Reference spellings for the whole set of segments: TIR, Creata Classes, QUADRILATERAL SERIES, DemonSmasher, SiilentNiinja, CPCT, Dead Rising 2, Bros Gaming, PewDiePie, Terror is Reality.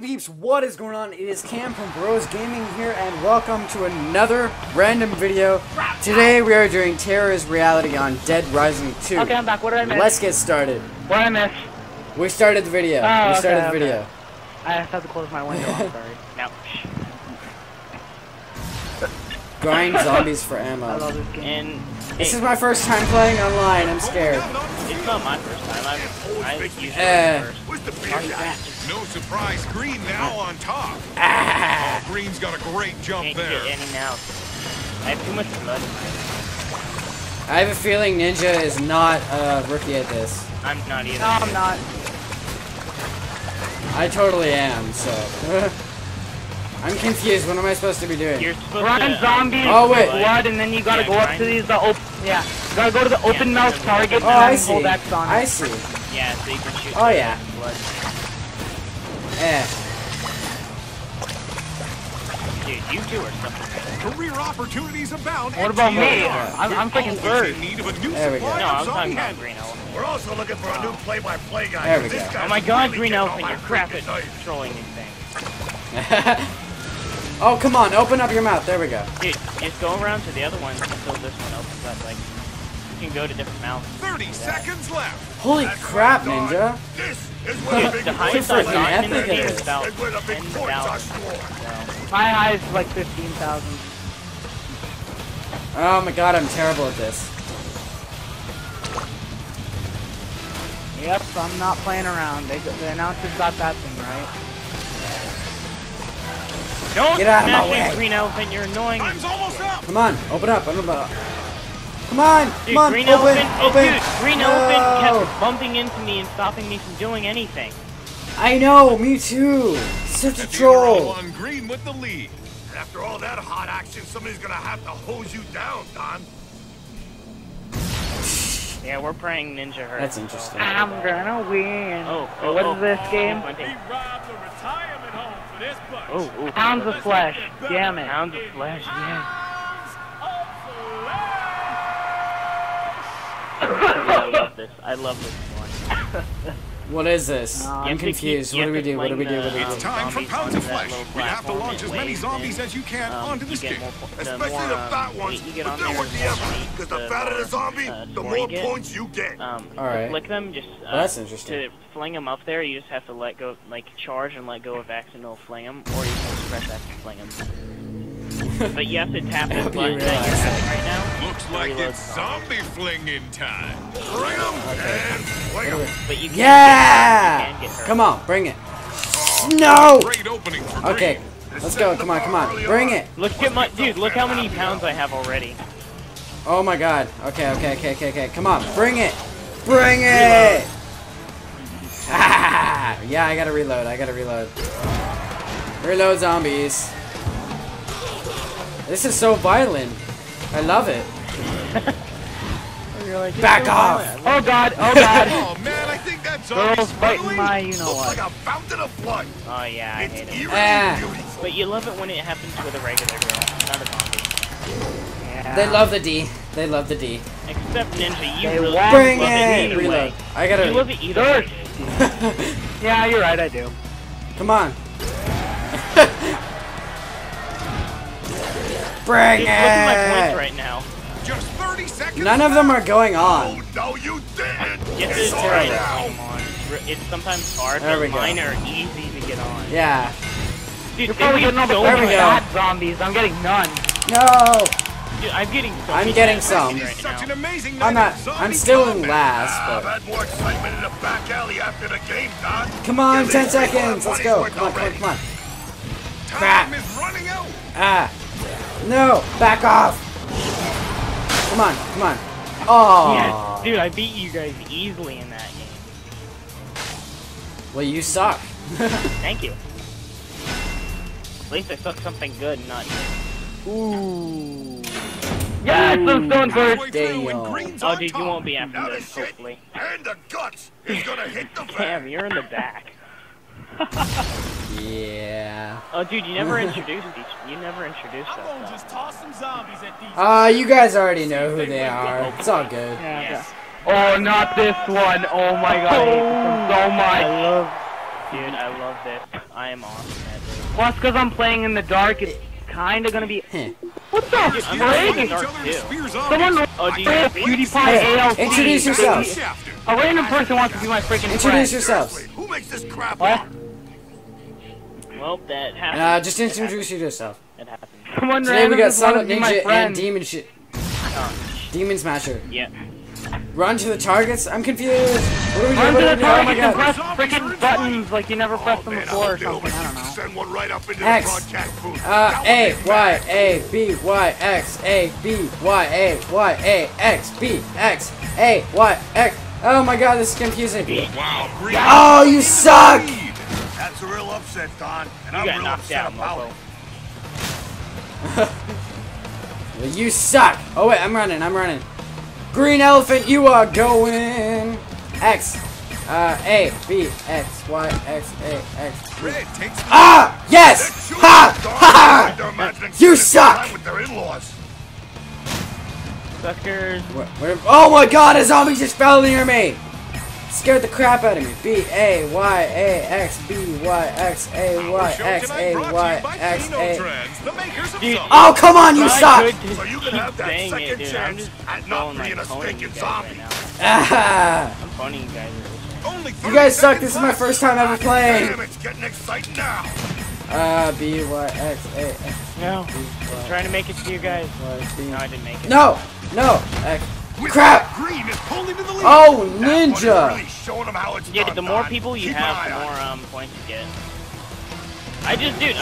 the peeps, what is going on? It is Cam from Bros Gaming here, and welcome to another random video. Today we are doing Terror is Reality on Dead Rising 2. Okay, I'm back. What did I miss? Let's get started. What did I miss? We started the video. Oh, we started the video. I just have to close my window. I'm sorry. No. Grind zombies for ammo. I love this game. This is my first time playing online. I'm scared. It's not my first time. No surprise, green now on top. Ah. Oh, green's got a great jump there. I have too much blood. I have a feeling Ninja is not a rookie at this. I'm not either. No, I'm not. I totally am. So. I'm confused. What am I supposed to be doing? You're supposed to run zombies, blood, and then you gotta go up to these. You gotta go to the open mouth target and then hold that zombie. I see. Yeah, so you can shoot. Oh yeah. Blood. Yeah. Dude, you two are something. Career opportunities abound. What about me? I'm freaking third. There we go. No, I'm talking about Green Elephant. We're also looking for a new play-by-play guy. There we go. Oh my God, Green Elephant, you're crap at controlling these things. Oh, come on, open up your mouth. There we go. Dude, just go around to the other one until this one opens up. Like, you can go to different mouths. 30 seconds left. Holy crap, Ninja. This is what the highest I've gotten in the game is about 10,000. My high is like 15,000. Oh my God, I'm terrible at this. Yep, I'm not playing around. The announcers got that thing right. Don't smash it, Green Elephant, you're annoying. Time's almost up. Come on, open up, Come on, dude, Green Elephant kept bumping into me and stopping me from doing anything. I know, me too. Such a troll. On Green with the lead. After all that hot action, somebody's gonna have to hose you down, Don. Yeah, we're praying Ninja hurt. That's interesting. I'm gonna win. Oh, what is this game? Oh, pounds of flesh, damn it. Pounds of flesh, yeah. I love this. I love this one. What is this? I'm confused. What do we do? What do we do? It's time for pounds of flesh. We have to launch as many zombies as you can onto the stick. Especially the fat ones. But they're worth the effort. Because the fatter the zombie, the more points you get. Alright. Flick them. Just, that's interesting. To fling them up there, you just have to let go, like, charge and let go of X and it'll fling them. Or you can press X and fling them. But you have to tap the button that you're having right now. Looks like it's zombie flinging time. Bring them and fling them. But you can't get hurt. Come on, bring it. No! Okay, let's go. Come on, come on. Bring it. Look at my dude, look how many pounds I have already. Oh my God. Okay, okay, okay, okay, okay. Come on, bring it. Bring it! Ah, yeah, I gotta reload. I gotta reload. Reload zombies. This is so violent. I love it. You're like, back off! Oh God! Oh God! Oh man, I think that zombie's biting my, you know what? Looks like a fountain of blood. Oh yeah, I hate it. Ah. But you love it when it happens with a regular girl, not a zombie. Yeah. They love the D. They love the D. Except Ninja, you really love it either way. I gotta. You love it either way. Yeah, you're right. I do. Come on. Bring it! Look at my points right now. Just 30 seconds. None of them are going on. Oh, no, you didn't. Yes, it's right. It's sometimes hard, but mine are easy to get on. Yeah. Dude, you're probably getting all the bad zombies. I'm getting none. No. Dude, I'm getting some. I'm getting some. Right I'm still in last, but. I've had more excitement in the back alley after the game, Don. Come on, 10 seconds. Let's go. Come on, come on, come on. Crap. Ah. No. Back off. Come on. Come on. Oh. Yes. Dude, I beat you guys easily in that game. Well, you suck. Thank you. At least I suck something good, not you. Ooh. Yes, I'm still in first. Oh, dude, you won't be after this, hopefully. And the guts is gonna hit the back. Damn, you're in the back. Yeah. Oh, dude, you never introduced each. You never introduced us. You guys already know who they are. It's all good. Yeah, okay. Oh, not this one. Oh my God, I hate this one so much. I love. Dude, I love this. I am awesome at this. Plus, because I'm playing in the dark, it's kind of going to be... What the frig? Someone PewDiePie ALC. Introduce yourself. A random person wants to be my freaking friend. Introduce yourself. Who makes this crap up? Well, that happened. Just introduce yourself. It happened. Someone today we got Sonic Ninja and Demon Shit. DemonSmasher. Yeah. Run to the targets? I'm confused. Run to the targets and press freaking buttons like you never pressed them before or something. I don't know. Send one right up into X. The broadcast booth. A Y A B Y X A B Y A X B X A Y X. Oh my God, this is confusing. Wow. Oh, you suck. That's a real upset, Don. And I'm real upset about it. You suck. Oh wait, I'm running. Green elephant, you are going. X, A, B, X, Y, X, A, X. Red takes yes! Ha! Ha! You suck! With their in-laws. Suckers. Where, oh my God! A zombie just fell near me. Scared the crap out of me. B, A, Y, A, X, B, Y, X, A, Y, X, A, Y, X, A. Oh, come on, you suck! So you can have that second chance at not being a stinking zombie. You guys suck. This is my first time ever playing. Damn, it's getting exciting now. B, Y, X, A, X. No. I'm trying to make it to you guys. No, I didn't make it. No. X. Crap! Green is holding to the lead. Oh, Ninja! Really the more people you have, the more points you get. I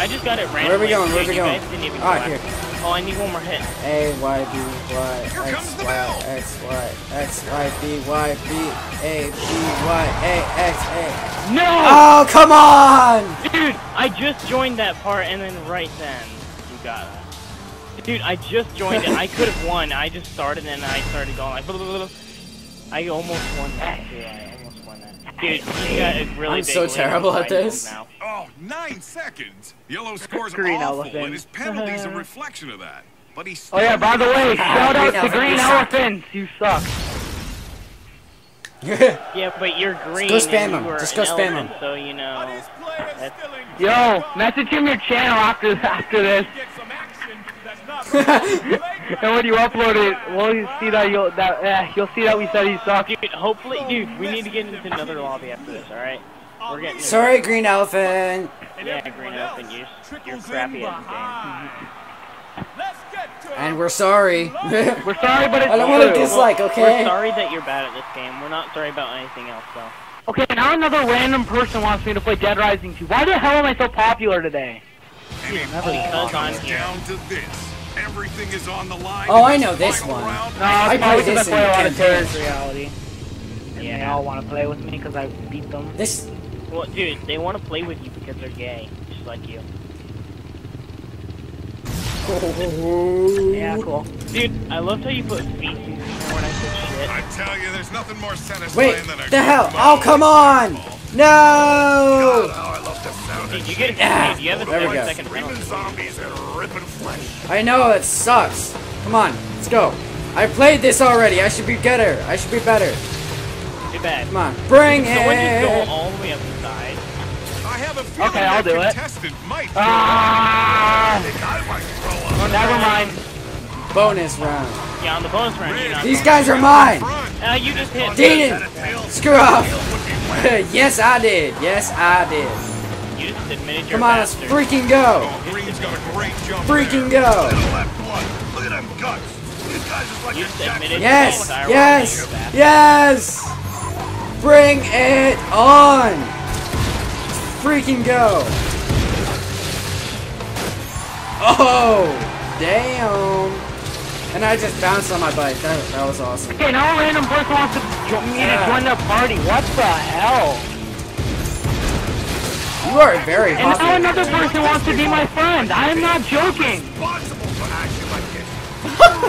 just got it randomly. Where are we going? Alright, here. Oh, I need one more hit. A, Y, B, Y, X, Y, X, Y, X, Y, B, A, B, Y, A, X, A. No! Oh, come on! Dude, I just joined that part, and then right then, you got it. Dude, I just joined it. I could have won. I just started and I started going like blah, blah, blah. I almost won that. Dude, Dude, you got it really. I'm so terrible at this. Now. Oh, 9 seconds. Yellow scores Green awful, elephant. And his penalty's a reflection of that. But he. Oh yeah. By the way, shout out to Green Elephants. You suck. Yeah, but you're green. Just go spam them. Just go spam them. So you know. Yo, message him your channel after this. And when you upload it, well, you see that you'll see that we said he sucked. Dude, hopefully, dude, we need to get into another lobby after this. All right, we're getting. Sorry, Green Elephant. Yeah, Green Elephant, you're crappy at the game. And we're sorry. We're sorry, but it's. I don't want to dislike. Okay. We're sorry that you're bad at this game. We're not sorry about anything else, though. Okay, now another random person wants me to play Dead Rising 2. Why the hell am I so popular today? Because I'm here. Everything is on the line. Oh, I know this one. No, I play this in a lot of Terror is Reality. And yeah, they all want to play with me because I beat them. This. Well, dude, they want to play with you because they're gay, just like you. Oh. Yeah, cool. Dude, I love how you put feces in when I put shit. I tell you, there's nothing more satisfying than a. Wait, the hell? Oh, come on! No! God, oh, I love the sound. Dude, you get it. Yeah. You have a 30-second round. Zombies and ripping flesh. I know it sucks. Come on, let's go. I played this already. I should be better. Too bad. Come on, bring it. Someone just go all the way up the side. I have a feeling okay, I'll do it. Never mind. Bonus round. Yeah, on the bonus round. These guys are mine. You just hit. Didn't. Screw up. Yes, I did. You just admitted you're a bastard. Come on, let's freaking go. Freaking go. Look at them guts. These guys is like a Yes. Bring it on. Freaking go. Oh, damn. And I just bounced on my bike. That was awesome. Okay, now a random person wants to join the party. What the hell? You are very popular. And now another person wants to be my friend. I am not joking.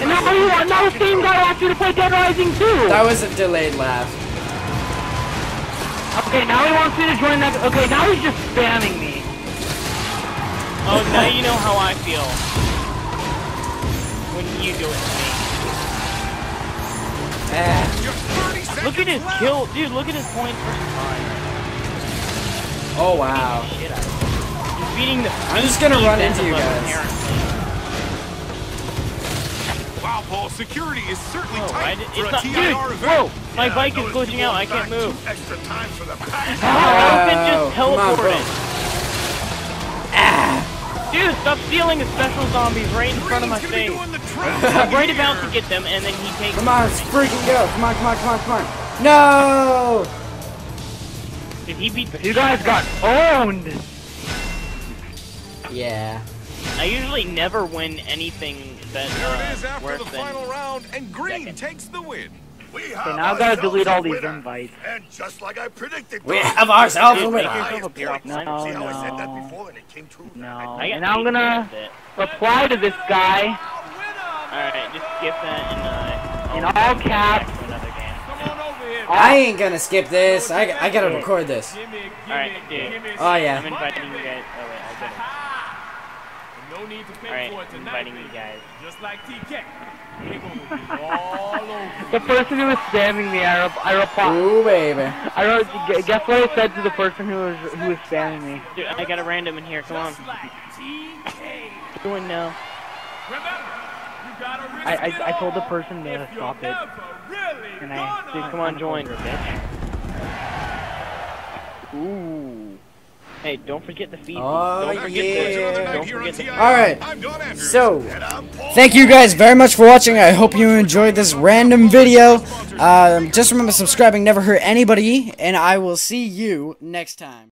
And now a theme guy wants you to play Dead Rising 2. That was a delayed laugh. Okay, now he wants me to join that. Okay, now he's just spamming me. Oh, now you know how I feel when you do it to me. Look at his kill, dude. Look at his points versus mine. Oh wow. beating the. I'm just gonna run into you guys. Wow, Paul, security is certainly tight for a TIR event. Whoa, my bike is glitching out. I can't move. Extra time for the pack. How is it just teleported? Dude, stop stealing the special zombies right in front of my face. I'm right about to get them, and then he takes. Come on, freaking go! Come on, come on, come on, come on! No! Did he beat the? You guys got owned. Yeah. I usually never win anything that worse than second. Takes the win. We have now I've got to delete all these invites. And just like I predicted, we have ourselves a winner. And I'm gonna reply to this guy. Alright, just skip that in all caps. I ain't gonna skip this. I gotta record this. Alright, dude. Oh yeah. I'm inviting you guys. Oh wait, I got it. Alright, I'm inviting you guys. Just like TK. The person who was spamming me, I replied. Ooh, baby. I wrote, guess what I said to the person who was spamming me. Dude, I got a random in here. Come on. Doing now. I told the person to stop it. And I dude, come on, join, bitch. Ooh. Hey, don't forget the feed. Oh, don't forget the... Alright, so, thank you guys very much for watching. I hope you enjoyed this random video. Just remember subscribing, never hurt anybody, and I will see you next time.